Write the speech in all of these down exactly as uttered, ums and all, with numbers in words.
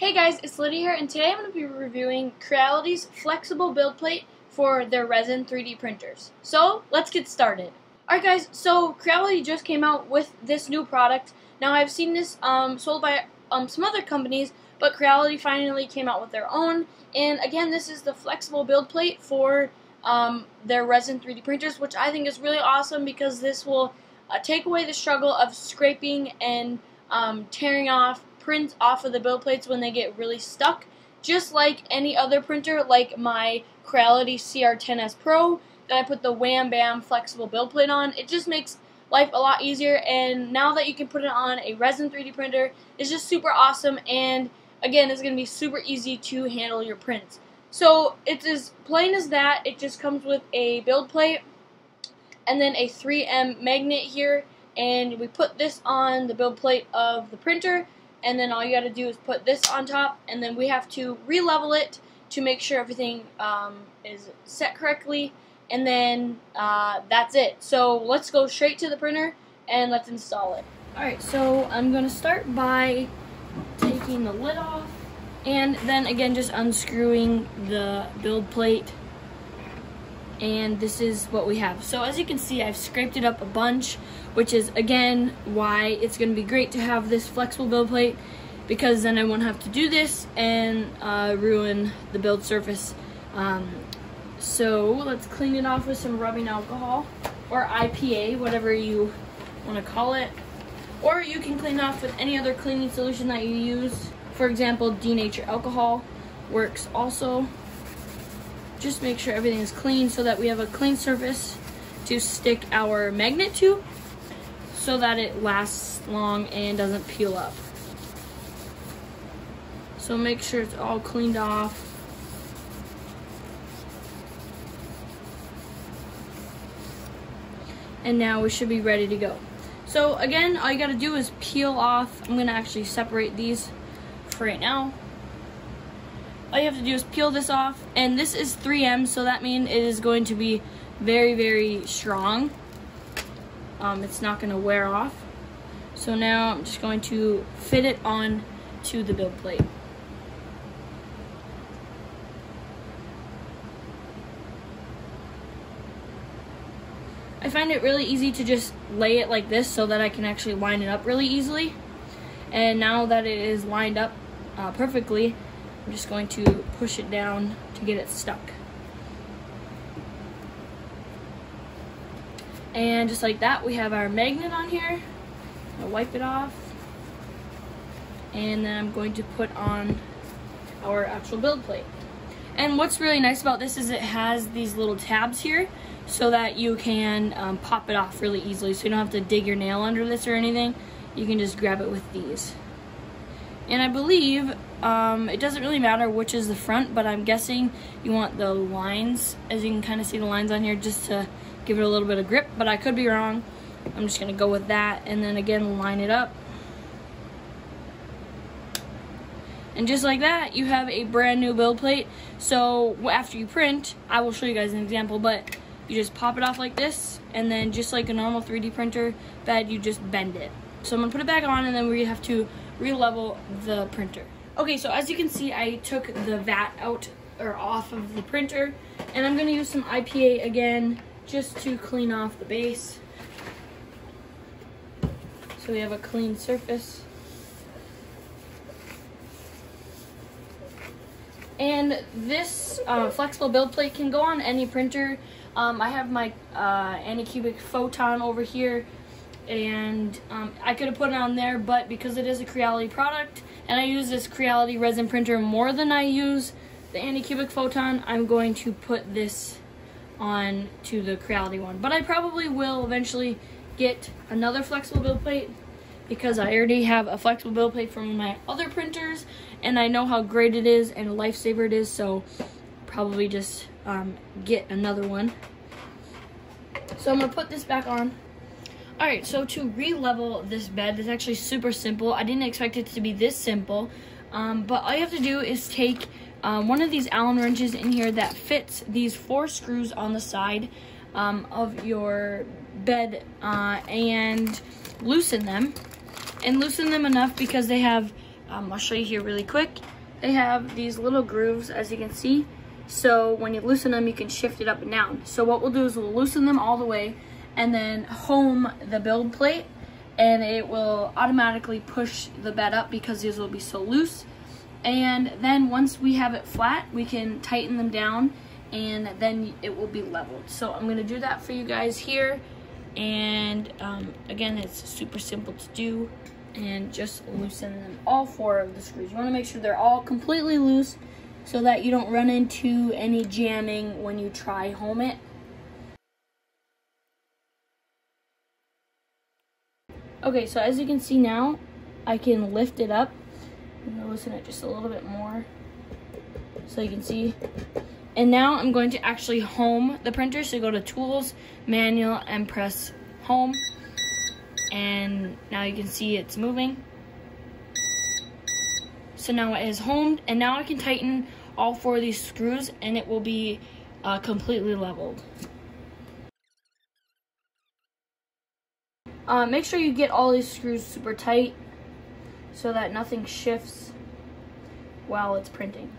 Hey guys, it's Lydia here, and today I'm going to be reviewing Creality's flexible build plate for their resin three D printers. So, let's get started. Alright guys, so Creality just came out with this new product. Now I've seen this um, sold by um, some other companies, but Creality finally came out with their own. And again, this is the flexible build plate for um, their resin three D printers, which I think is really awesome because this will uh, take away the struggle of scraping and um, tearing off prints off of the build plates when they get really stuck, just like any other printer, like my Creality C R ten S Pro that I put the Wham Bam flexible build plate on. It just makes life a lot easier, and now that you can put it on a resin three D printer, it's just super awesome, and again, it's going to be super easy to handle your prints. So it's as plain as that. It just comes with a build plate and then a three M magnet here, and we put this on the build plate of the printer. And then all you got to do is put this on top, and then we have to re-level it to make sure everything um, is set correctly, and then uh, that's it. So let's go straight to the printer and let's install it. Alright, so I'm going to start by taking the lid off, and then again just unscrewing the build plate, and this is what we have. So as you can see, I've scraped it up a bunch, which is again why it's going to be great to have this flexible build plate, because then I won't have to do this and uh, ruin the build surface. Um, so let's clean it off with some rubbing alcohol, or I P A, whatever you want to call it, or you can clean it off with any other cleaning solution that you use. For example, denatured alcohol works also. Just make sure everything is clean so that we have a clean surface to stick our magnet to, so that it lasts long and doesn't peel up. So make sure it's all cleaned off. And now we should be ready to go. So again, all you gotta do is peel off. I'm gonna actually separate these for right now. All you have to do is peel this off, and this is three M, so that means it is going to be very, very strong. Um, it's not going to wear off. So now I'm just going to fit it on to the build plate. I find it really easy to just lay it like this so that I can actually line it up really easily. And now that it is lined up uh, perfectly, I'm just going to push it down to get it stuck. And just like that, we have our magnet on here. I'll wipe it off. And then I'm going to put on our actual build plate. And what's really nice about this is it has these little tabs here so that you can um, pop it off really easily. So you don't have to dig your nail under this or anything. You can just grab it with these. And I believe um, it doesn't really matter which is the front, but I'm guessing you want the lines, as you can kind of see the lines on here, just to give it a little bit of grip, but I could be wrong. I'm just going to go with that, and then again line it up. And just like that, you have a brand new build plate. So after you print, I will show you guys an example, but you just pop it off like this, and then just like a normal three D printer bed, you just bend it. So I'm going to put it back on, and then we have to re-level the printer. Okay, so as you can see, I took the vat out or off of the printer, and I'm gonna use some I P A again just to clean off the base, so we have a clean surface. And this uh, flexible build plate can go on any printer. Um, I have my uh, Anycubic Photon over here, and um, I could have put it on there, but because it is a Creality product and I use this Creality resin printer more than I use the Anycubic Photon, I'm going to put this on to the Creality one. But I probably will eventually get another flexible build plate, because I already have a flexible build plate from my other printers, and I know how great it is and a lifesaver it is, so probably just um, get another one. So I'm going to put this back on. Alright, so to re-level this bed is actually super simple. I didn't expect it to be this simple, um, but all you have to do is take um, one of these Allen wrenches in here that fits these four screws on the side um, of your bed uh, and loosen them. And loosen them enough because they have Um, I'll show you here really quick. They have these little grooves, as you can see. So when you loosen them, you can shift it up and down. So what we'll do is we'll loosen them all the way and then home the build plate, and it will automatically push the bed up because these will be so loose. And then once we have it flat, we can tighten them down and then it will be leveled. So I'm gonna do that for you guys here. And um, again, it's super simple to do, and just loosen them, all four of the screws. You wanna make sure they're all completely loose so that you don't run into any jamming when you try home it. Okay, so as you can see now, I can lift it up. I'm gonna loosen it just a little bit more so you can see. And now I'm going to actually home the printer. So go to Tools, Manual, and press Home. And now you can see it's moving. So now it is homed, and now I can tighten all four of these screws and it will be uh, completely leveled. Uh, make sure you get all these screws super tight so that nothing shifts while it's printing.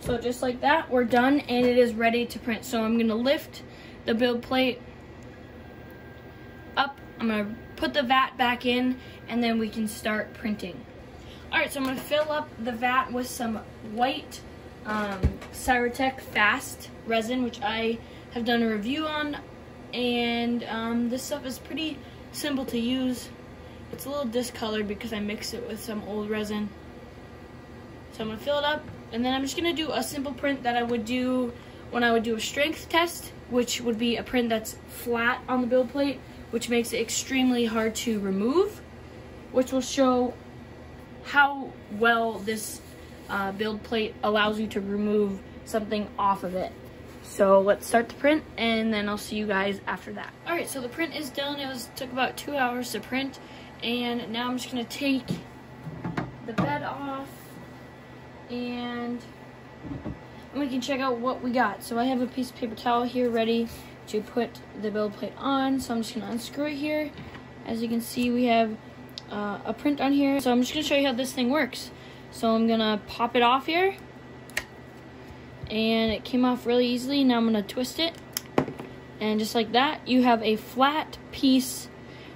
So just like that, we're done and it is ready to print. So I'm gonna lift the build plate up, I'm gonna put the vat back in, and then we can start printing. All right, so I'm gonna fill up the vat with some white um, Cyrotech Fast resin, which I have done a review on. And um, this stuff is pretty simple to use. It's a little discolored because I mixed it with some old resin. So I'm gonna fill it up, and then I'm just gonna do a simple print that I would do when I would do a strength test, which would be a print that's flat on the build plate, which makes it extremely hard to remove, which will show how well this uh, build plate allows you to remove something off of it. So let's start the print, and then I'll see you guys after that. All right, so the print is done. It was, took about two hours to print, and now I'm just gonna take the bed off, and we can check out what we got. So I have a piece of paper towel here ready to put the build plate on. So I'm just gonna unscrew it here. As you can see, we have uh, a print on here. So I'm just gonna show you how this thing works. So I'm gonna pop it off here. And it came off really easily. Now I'm gonna twist it, and just like that, you have a flat piece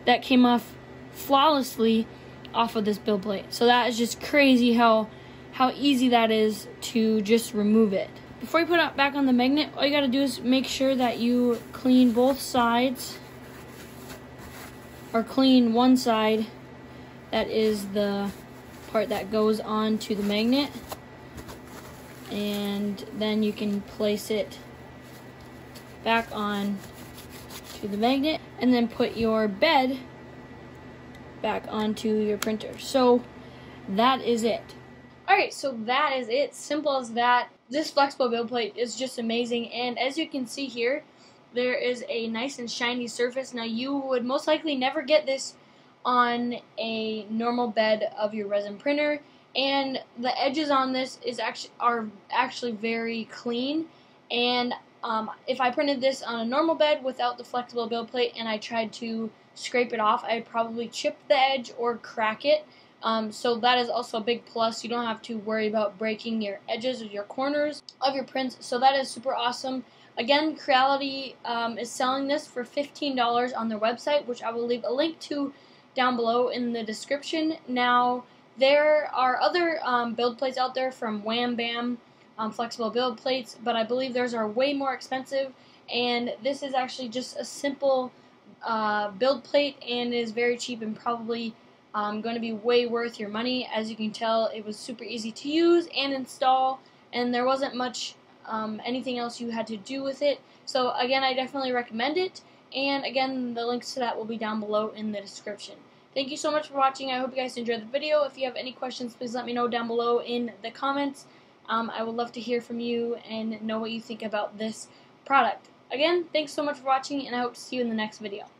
that came off flawlessly off of this build plate. So that is just crazy how how easy that is to just remove it. Before you put it back on the magnet, all you gotta do is make sure that you clean both sides, or clean one side. That is the part that goes on to the magnet. And then you can place it back on to the magnet, and then put your bed back onto your printer. So that is it. All right, so that is it, simple as that. This flexible build plate is just amazing, and as you can see here, there is a nice and shiny surface. Now you would most likely never get this on a normal bed of your resin printer. And the edges on this is actually are actually very clean. And um, if I printed this on a normal bed without the flexible build plate and I tried to scrape it off, I'd probably chip the edge or crack it. Um, so that is also a big plus. You don't have to worry about breaking your edges or your corners of your prints. So that is super awesome. Again, Creality um, is selling this for fifteen dollars on their website, which I will leave a link to down below in the description. Now, there are other um, build plates out there from Wham Bam, um, flexible build plates, but I believe theirs are way more expensive, and this is actually just a simple uh, build plate and is very cheap and probably um, going to be way worth your money. As you can tell, it was super easy to use and install, and there wasn't much um, anything else you had to do with it. So again, I definitely recommend it, and again, the links to that will be down below in the description. Thank you so much for watching. I hope you guys enjoyed the video. If you have any questions, please let me know down below in the comments. Um, I would love to hear from you and know what you think about this product. Again, thanks so much for watching, and I hope to see you in the next video.